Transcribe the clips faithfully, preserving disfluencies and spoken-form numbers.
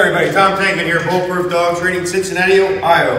Everybody, Tom Tankett here, Bulletproof Dog Training, Cincinnati, Ohio.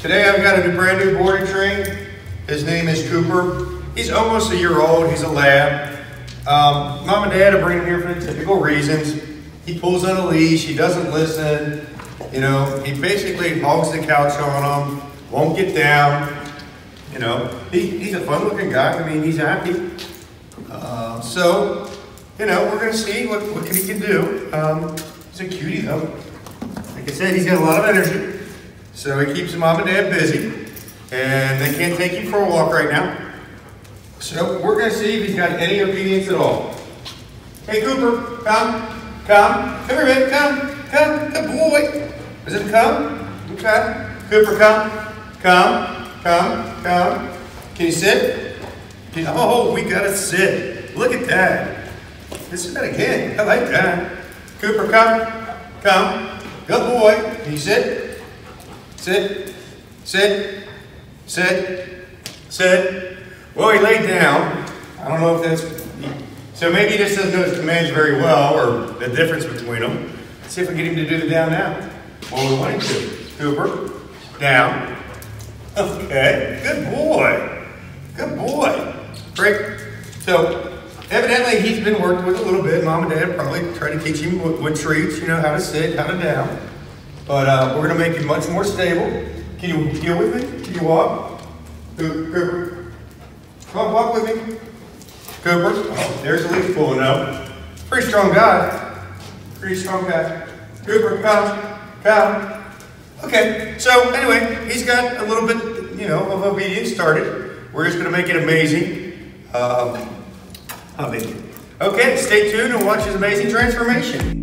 Today I've got a brand new boarding train. His name is Cooper. He's almost a year old. He's a lab. Um, Mom and Dad are bringing him here for the typical reasons. He pulls on a leash. He doesn't listen. You know, he basically hogs the couch on him. Won't get down. You know, he, he's a fun-looking guy. I mean, he's happy. Uh, so, you know, we're gonna see what what he can do. Um, He's a cutie though. Like I said, he's got a lot of energy. So he keeps mom and dad busy. And they can't take him for a walk right now. So we're gonna see if he's got any obedience at all. Hey Cooper, come, come, come here, baby, come, come, good boy. Is it come? Okay. Cooper, come, come, come, come. Can you sit? Can you, oh, we gotta sit. Look at that. This is not a kid. I like that. Cooper, come, come, good boy. Can you sit? Sit, sit, sit, sit. Well, he laid down. I don't know if that's, so maybe he just doesn't know his commands very well or the difference between them. Let's see if we get him to do the down now. Well, we want him to. Cooper, down. Okay, good boy, good boy. Great. So, evidently, he's been worked with a little bit. Mom and Dad probably try to teach him what, what treats, you know, how to sit, how to down. But uh, we're going to make him much more stable. Can you deal with me? Can you walk? Cooper. Come on, walk with me. Cooper. Oh, there's a leaf pulling up. Pretty strong guy. Pretty strong guy. Cooper, come. Come. Okay. So, anyway, he's got a little bit, you know, of obedience started. We're just going to make it amazing. Um... Okay, stay tuned and watch his amazing transformation.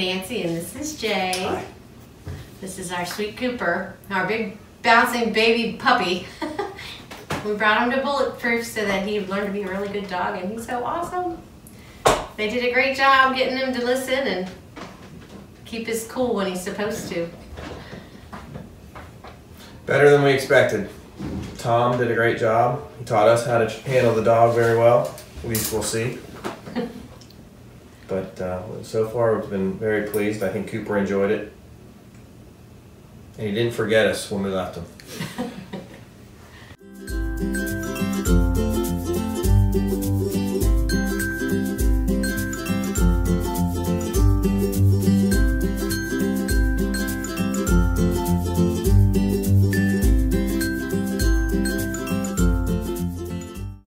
Nancy, and this is Jay. Hi. This is our sweet Cooper, our big bouncing baby puppy. We brought him to Bulletproof so that he learned to be a really good dog, and he's so awesome. They did a great job getting him to listen and keep his cool when he's supposed to. Better than we expected. Tom did a great job. He taught us how to handle the dog very well. At least we'll see. But uh, so far we've been very pleased. I think Cooper enjoyed it. And he didn't forget us when we left him.